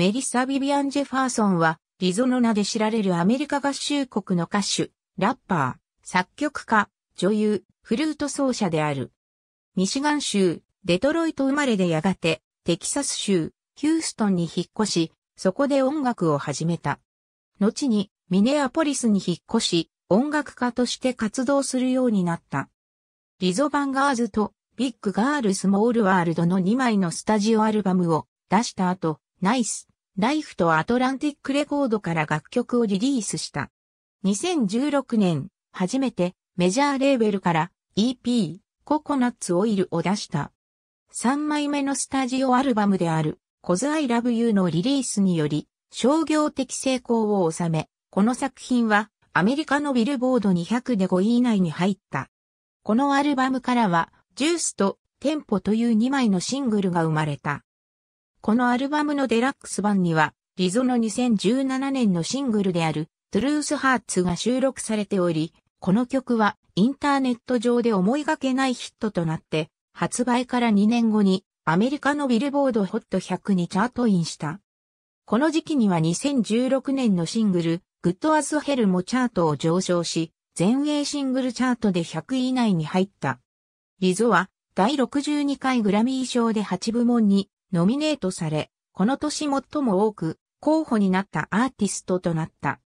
メリッサ・ビビアン・ジェファーソンは、リゾの名で知られるアメリカ合衆国の歌手、ラッパー、作曲家、女優、フルート奏者である。ミシガン州、デトロイト生まれでやがて、テキサス州、ヒューストンに引っ越し、そこで音楽を始めた。後に、ミネアポリスに引っ越し、音楽家として活動するようになった。リゾ・ヴァンガーズと、ビッグ・ガール・スモール・ワールドの2枚のスタジオアルバムを出した後、ナイス、ライフとアトランティックレコードから楽曲をリリースした。2016年、初めてメジャーレーベルから EP、ココナッツオイルを出した。3枚目のスタジオアルバムである Cause I Love You のリリースにより、商業的成功を収め、この作品はアメリカのビルボード200で5位以内に入った。このアルバムからは、ジュースとテンポという2枚のシングルが生まれた。このアルバムのデラックス版には、リゾの2017年のシングルである、Truth Hurtsが収録されており、この曲はインターネット上で思いがけないヒットとなって、発売から2年後にアメリカのビルボード HOT 100にチャートインした。この時期には2016年のシングル、Good As Hell もチャートを上昇し、全英シングルチャートで100位以内に入った。リゾは第62回グラミー賞で8部門にノミネートされ、この年最も多く候補になったアーティストとなった。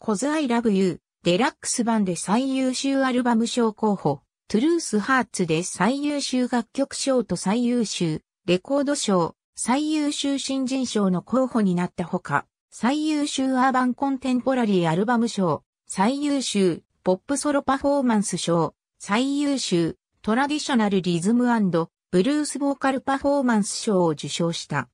Cause I Love You デラックス版で最優秀アルバム賞候補、Truth Hurts で最優秀楽曲賞と最優秀レコード賞、最優秀新人賞の候補になったほか、最優秀アーバンコンテンポラリーアルバム賞、最優秀ポップソロパフォーマンス賞、最優秀トラディショナルリズム&ブルースボーカルパフォーマンス賞を受賞した。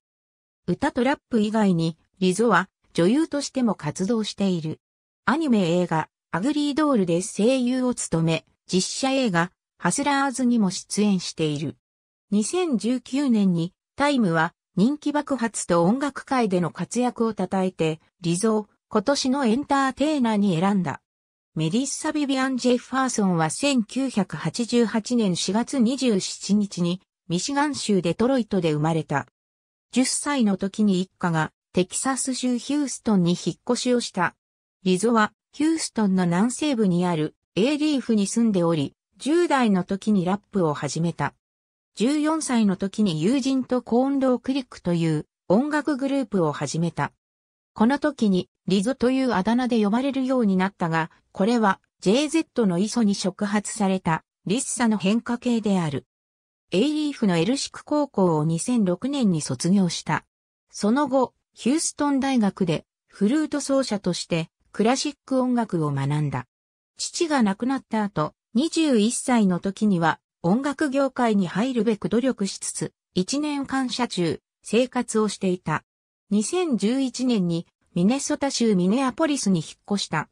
歌とラップ以外に、リゾは女優としても活動している。アニメ映画、アグリードールで声優を務め、実写映画、ハスラーズにも出演している。2019年に、タイムは人気爆発と音楽界での活躍を称えて、リゾを今年のエンターテイナーに選んだ。メリッサ・ビビアン・ジェファーソンは1988年4月27日にミシガン州デトロイトで生まれた。10歳の時に一家がテキサス州ヒューストンに引っ越しをした。リゾはヒューストンの南西部にあるエイリーフに住んでおり、10代の時にラップを始めた。14歳の時に友人とコーンロークリックという音楽グループを始めた。この時にリゾというあだ名で呼ばれるようになったが、これは JZ のIzzoに触発されたリッサの変化系である。エイリーフのエルシク高校を2006年に卒業した。その後、ヒューストン大学でフルート奏者としてクラシック音楽を学んだ。父が亡くなった後、21歳の時には音楽業界に入るべく努力しつつ、1年間車中生活をしていた。2011年にミネソタ州ミネアポリスに引っ越した。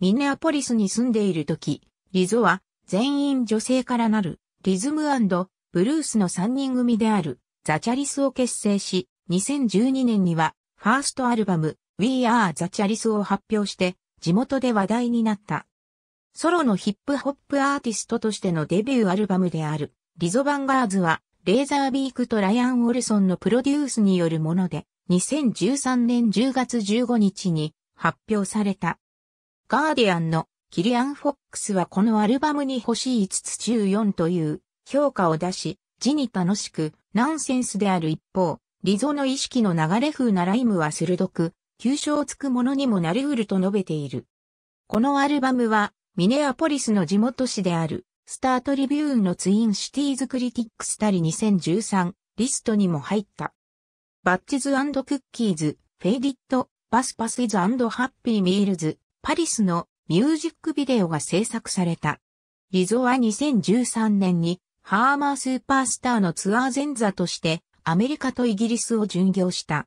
ミネアポリスに住んでいるとき、リゾは全員女性からなるリズム&ブルースの3人組であるザ・チャリスを結成し、2012年にはファーストアルバム We Are the Chalice を発表して地元で話題になった。ソロのヒップホップアーティストとしてのデビューアルバムであるリゾ・ヴァンガーズはレーザービークとライアン・オルソンのプロデュースによるもので、2013年10月15日に発表された。ガーディアンのキリアン・フォックスはこのアルバムに星5つ中4という評価を出し、地に楽しくナンセンスである一方、リゾの意識の流れ風なライムは鋭く、急所つくものにもなりうると述べている。このアルバムはミネアポリスの地元紙であるスタートリビューンのツインシティーズクリティックスたり2013リストにも入った。バッチズ&クッキーズ、フェイディット、パスパスイズ&ハッピーミールズ、パリスのミュージックビデオが制作された。リゾは2013年にハーマースーパースターのツアー前座としてアメリカとイギリスを巡業した。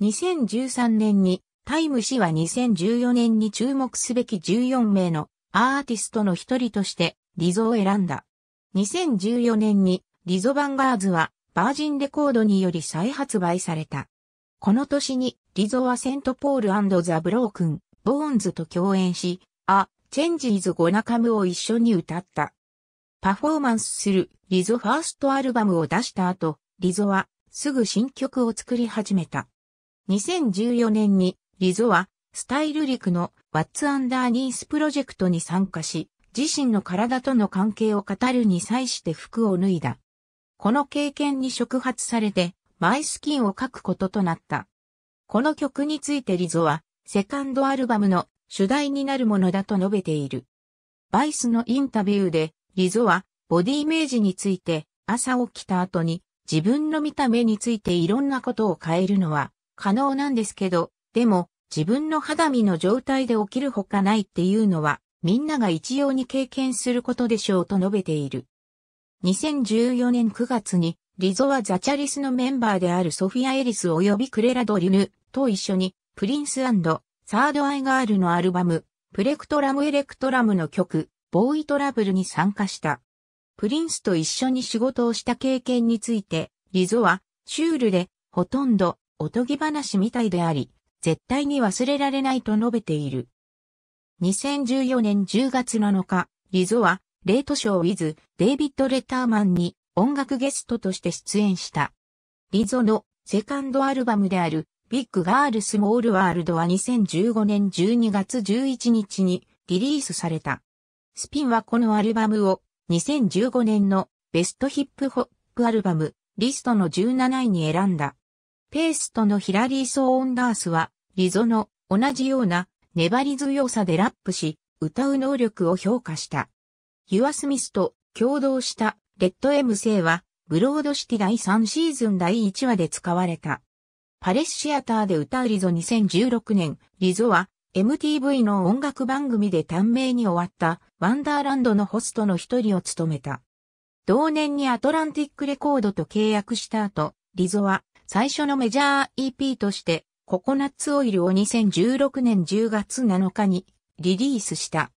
2013年にタイム誌は2014年に注目すべき14名のアーティストの一人としてリゾを選んだ。2014年にリゾ・ヴァンガーズはバージンレコードにより再発売された。この年にリゾはセントポール&ザ・ブロークン・ボーンズと共演し、A Change Is Gonna Comeを一緒に歌った。パフォーマンスするリゾファーストアルバムを出した後、リゾはすぐ新曲を作り始めた。2014年にリゾはスタイルリクの What's Underneath プロジェクトに参加し、自身の体との関係を語るに際して服を脱いだ。この経験に触発されて、マイスキンを書くこととなった。この曲についてリゾは、セカンドアルバムの主題になるものだと述べている。バイスのインタビューで、リゾはボディイメージについて、朝起きた後に自分の見た目についていろんなことを変えるのは可能なんですけど、でも自分の肌身の状態で起きるほかないっていうのは、みんなが一様に経験することでしょうと述べている。2014年9月に、リゾはザ・チャリスのメンバーであるソフィア・エリス及びクレラ・ドリュヌと一緒に、プリンス&サード・アイ・ガールのアルバム、プレクトラム・エレクトラムの曲、ボーイ・トラブルに参加した。プリンスと一緒に仕事をした経験について、リゾは、シュールで、ほとんど、おとぎ話みたいであり、絶対に忘れられないと述べている。2014年10月7日、リゾは、レイトショー with デイビッド・レターマンに音楽ゲストとして出演した。リゾのセカンドアルバムであるビッグ・ガール・スモール・ワールドは2015年12月11日にリリースされた。スピンはこのアルバムを2015年のベストヒップホップアルバムリストの17位に選んだ。ペーストのヒラリー・ソーンダースはリゾの同じような粘り強さでラップし、歌う能力を評価した。ユア・スミスと共同したレッド・エム・セイは、ブロードシティ第3シーズン第1話で使われた。パレスシアターで歌うリゾ2016年、リゾは MTV の音楽番組で短命に終わったワンダーランドのホストの一人を務めた。同年にアトランティックレコードと契約した後、リゾは最初のメジャー EP として、ココナッツオイルを2016年10月7日にリリースした。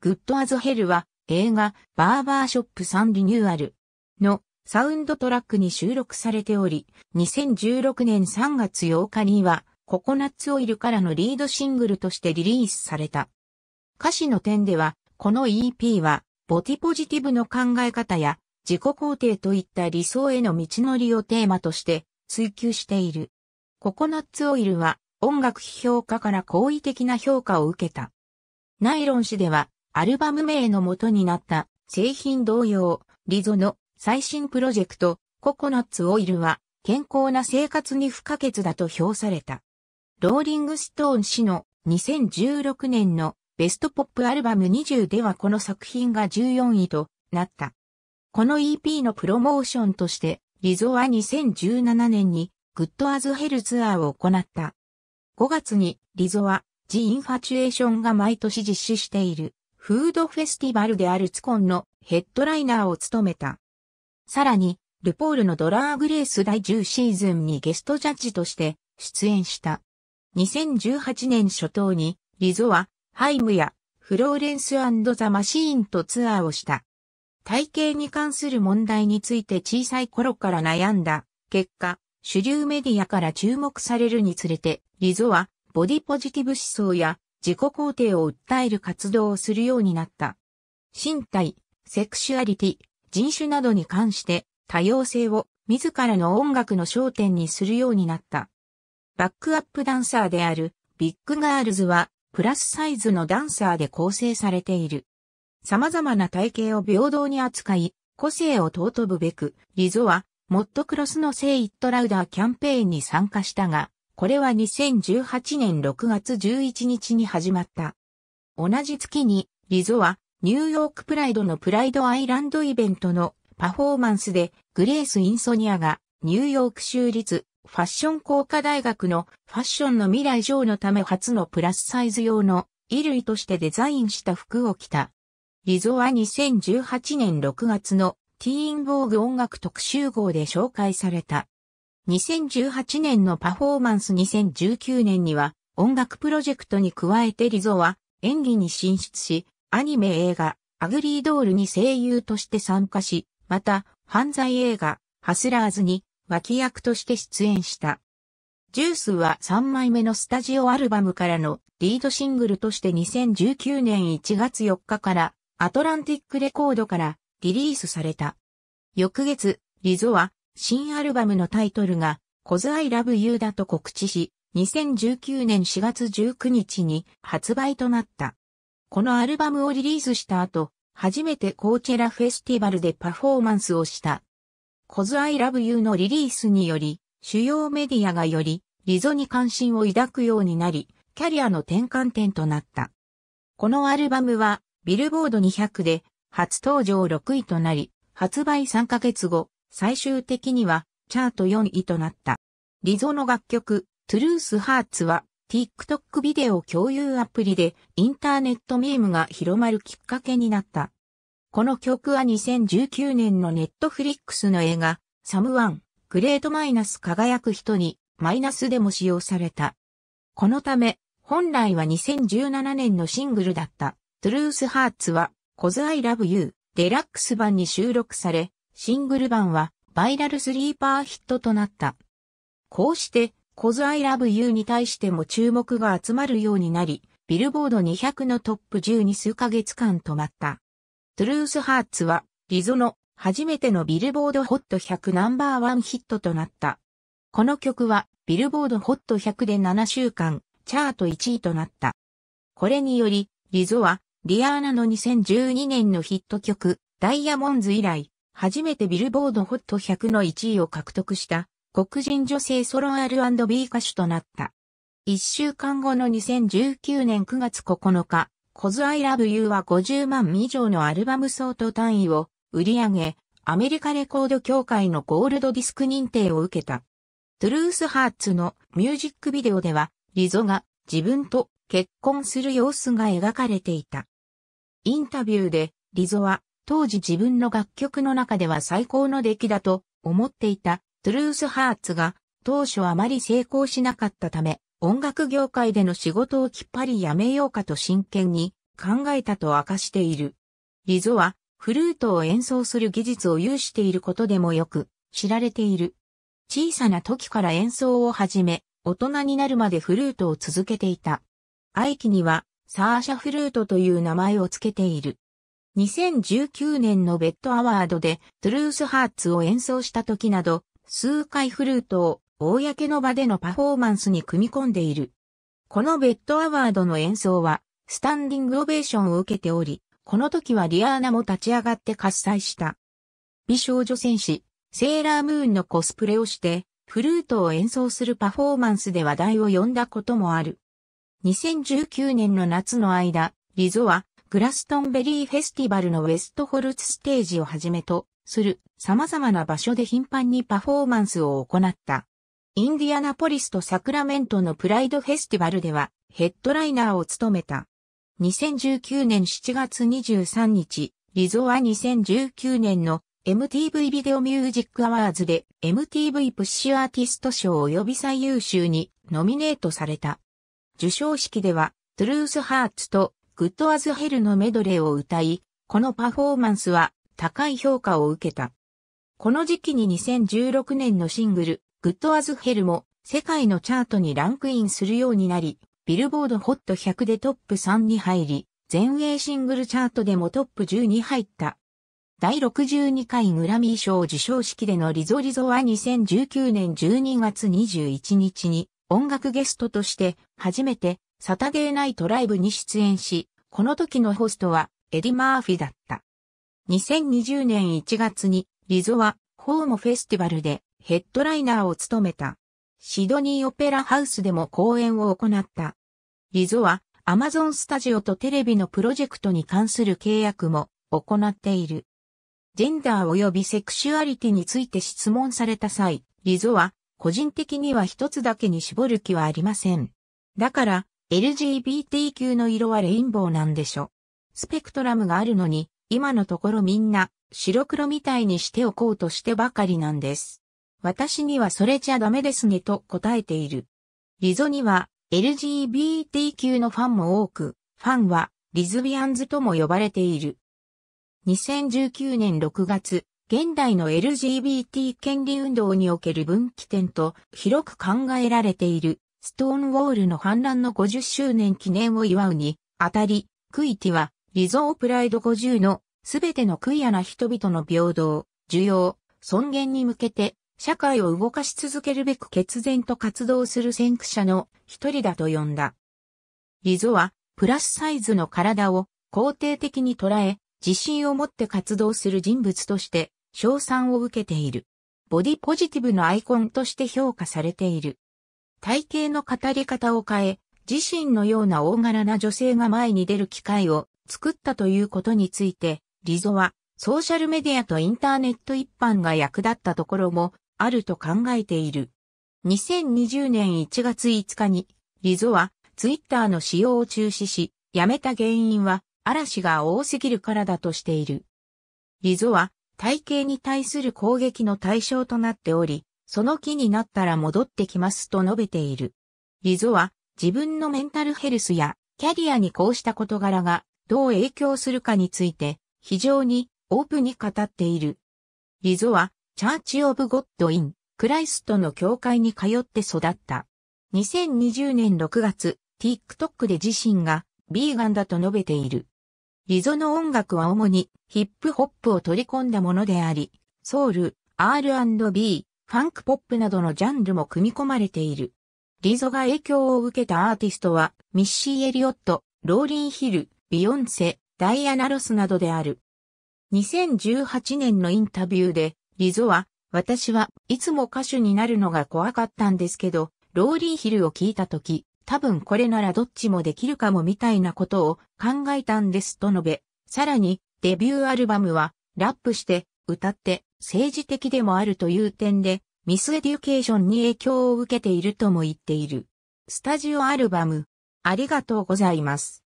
グッドアズヘルは映画バーバーショップサンリニューアルのサウンドトラックに収録されており、2016年3月8日にはココナッツオイルからのリードシングルとしてリリースされた。歌詞の点では、この EP はボディポジティブの考え方や自己肯定といった理想への道のりをテーマとして追求している。ココナッツオイルは音楽批評家から好意的な評価を受けた。ナイロン誌ではアルバム名の元になった製品同様、リゾの最新プロジェクトココナッツオイルは健康な生活に不可欠だと評された。ローリングストーン誌の2016年のベストポップアルバム20ではこの作品が14位となった。この EP のプロモーションとしてリゾは2017年にグッドアズヘルツアーを行った。5月にリゾはジ・インファチュエーションが毎年実施しているフードフェスティバルであるツコンのヘッドライナーを務めた。さらにルポールのドラーグレース第10シーズンにゲストジャッジとして出演した。2018年初頭にリゾはハイムやフローレンス&ザ・マシーンとツアーをした。体型に関する問題について小さい頃から悩んだ結果、主流メディアから注目されるにつれて、リゾはボディポジティブ思想や自己肯定を訴える活動をするようになった。身体、セクシュアリティ、人種などに関して多様性を自らの音楽の焦点にするようになった。バックアップダンサーであるビッグガールズはプラスサイズのダンサーで構成されている。様々な体型を平等に扱い、個性を尊ぶべく、リゾはモッドクロスのセイ・イット・ラウダーキャンペーンに参加したが、これは2018年6月11日に始まった。同じ月に、リゾはニューヨークプライドのプライドアイランドイベントのパフォーマンスで、グレース・インソニアがニューヨーク州立ファッション工科大学のファッションの未来上のため初のプラスサイズ用の衣類としてデザインした服を着た。リゾは2018年6月のティーン・ボーグ音楽特集号で紹介された。2018年のパフォーマンス2019年には音楽プロジェクトに加えてリゾは演技に進出し、アニメ映画アグリードールに声優として参加し、また犯罪映画ハスラーズに脇役として出演した。ジュースは3枚目のスタジオアルバムからのリードシングルとして2019年1月4日からアトランティックレコードからリリースされた。翌月、リゾは新アルバムのタイトルが Cause I Love You だと告知し、2019年4月19日に発売となった。このアルバムをリリースした後、初めてコーチェラフェスティバルでパフォーマンスをした。Cause I Love You のリリースにより、主要メディアがより、リゾに関心を抱くようになり、キャリアの転換点となった。このアルバムは、ビルボード200で、初登場6位となり、発売3ヶ月後、最終的には、チャート4位となった。リゾの楽曲、トゥルースハーツは、TikTok ビデオ共有アプリで、インターネットミームが広まるきっかけになった。この曲は2019年の Netflix の映画、サムワン、グレートマイナス輝く人に、マイナスでも使用された。このため、本来は2017年のシングルだった、トゥルースハーツは、Cause I Love You、デラックス版に収録され、シングル版は、バイラルスリーパーヒットとなった。こうして、Cause I Love You に対しても注目が集まるようになり、ビルボード200のトップ10に数ヶ月間止まった。トゥルースハーツは、リゾの初めてのビルボードホット100No.1ヒットとなった。この曲は、ビルボードホット100で7週間、チャート1位となった。これにより、リゾは、リアーナの2012年のヒット曲、ダイヤモンズ以来、初めてビルボードホット100の1位を獲得した。黒人女性ソロ R&B 歌手となった。1週間後の2019年9月9日、Cause I Love You は50万以上のアルバム相当単位を売り上げ、アメリカレコード協会のゴールドディスク認定を受けた。トゥルースハーツのミュージックビデオでは、リゾが自分と結婚する様子が描かれていた。インタビューで、リゾは当時自分の楽曲の中では最高の出来だと思っていた。トゥルースハーツが当初あまり成功しなかったため音楽業界での仕事をきっぱりやめようかと真剣に考えたと明かしている。リゾはフルートを演奏する技術を有していることでもよく知られている。小さな時から演奏を始め大人になるまでフルートを続けていた。愛機にはサーシャフルートという名前をつけている。2019年のベッドアワードでトゥルースハーツを演奏した時など数回フルートを公の場でのパフォーマンスに組み込んでいる。このベッドアワードの演奏はスタンディングオベーションを受けており、この時はリアーナも立ち上がって喝采した。美少女戦士、セーラームーンのコスプレをしてフルートを演奏するパフォーマンスで話題を呼んだこともある。2019年の夏の間、リゾはグラストンベリーフェスティバルのウェストホルツステージをはじめと、する様々な場所で頻繁にパフォーマンスを行った。インディアナポリスとサクラメントのプライドフェスティバルではヘッドライナーを務めた。2019年7月23日、リゾは2019年の MTV ビデオミュージックアワーズで MTV プッシュアーティスト賞及び最優秀にノミネートされた。受賞式ではトゥルースハーツとグッドアズヘルのメドレーを歌い、このパフォーマンスは高い評価を受けた。この時期に2016年のシングル、Good As Hell も世界のチャートにランクインするようになり、ビルボードホット100でトップ3に入り、全英シングルチャートでもトップ10に入った。第62回グラミー賞受賞式でのリゾは2019年12月21日に音楽ゲストとして初めてサタデーナイトライブに出演し、この時のホストはエディ・マーフィだった。2020年1月にリゾはホームフェスティバルでヘッドライナーを務めた。シドニーオペラハウスでも公演を行った。リゾはアマゾンスタジオとテレビのプロジェクトに関する契約も行っている。ジェンダー及びセクシュアリティについて質問された際、リゾは個人的には一つだけに絞る気はありません。だから、LGBTQ の色はレインボーなんでしょ。スペクトラムがあるのに、今のところみんな白黒みたいにしておこうとしてばかりなんです。私にはそれじゃダメですねと答えている。リゾには LGBTQ のファンも多く、ファンはリズビアンズとも呼ばれている。2019年6月、現代の LGBT 権利運動における分岐点と広く考えられているストーンウォールの反乱の50周年記念を祝うにあたり、クイティはリゾープライド50のすべてのクイアな人々の平等、受容、尊厳に向けて社会を動かし続けるべく決然と活動する先駆者の一人だと呼んだ。リゾは、プラスサイズの体を肯定的に捉え、自信を持って活動する人物として、称賛を受けている。ボディポジティブのアイコンとして評価されている。体型の語り方を変え、自身のような大柄な女性が前に出る機会を作ったということについて、リゾは、ソーシャルメディアとインターネット一般が役立ったところもあると考えている。2020年1月5日に、リゾはツイッターの使用を中止し、やめた原因は嵐が多すぎるからだとしている。リゾは体型に対する攻撃の対象となっており、その気になったら戻ってきますと述べている。リゾは自分のメンタルヘルスやキャリアにこうした事柄がどう影響するかについて、非常にオープンに語っている。リゾは、チャーチ・オブ・ゴッド・イン・クライストの教会に通って育った。2020年6月、TikTok で自身がビーガンだと述べている。リゾの音楽は主にヒップホップを取り込んだものであり、ソウル、R&B、ファンクポップなどのジャンルも組み込まれている。リゾが影響を受けたアーティストは、ミッシー・エリオット、ローリン・ヒル、ビヨンセ、ダイアナ・ロスなどである。2018年のインタビューで、リゾは、私はいつも歌手になるのが怖かったんですけど、ローリンヒルを聞いたとき、多分これならどっちもできるかもみたいなことを考えたんですと述べ、さらに、デビューアルバムは、ラップして、歌って、政治的でもあるという点で、ミスエデュケーションに影響を受けているとも言っている。スタジオアルバム、ありがとうございます。